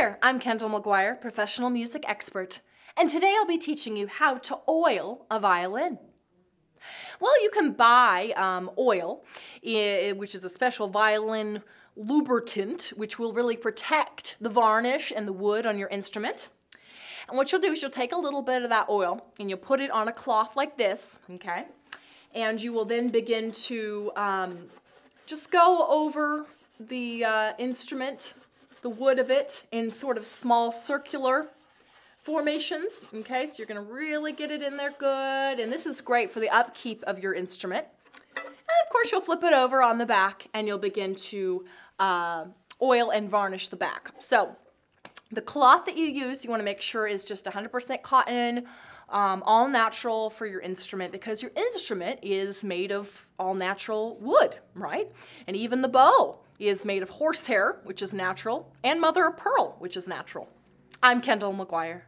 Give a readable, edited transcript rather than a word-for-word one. there, I'm Kendall McGuire, professional music expert, and today I'll be teaching you how to oil a violin. Well, you can buy oil, which is a special violin lubricant, which will really protect the varnish and the wood on your instrument. And what you'll do is you'll take a little bit of that oil and you'll put it on a cloth like this, okay? And you will then begin to just go over the instrument, the wood of it, in sort of small circular formations, okay? So you're gonna really get it in there good, and this is great for the upkeep of your instrument. And of course, you'll flip it over on the back and you'll begin to oil and varnish the back. So the cloth that you use, you wanna make sure is just 100% cotton, all natural for your instrument, because your instrument is made of all natural wood, right? And even the bow is made of horsehair, which is natural, and mother of pearl, which is natural. I'm Kendall McGuire.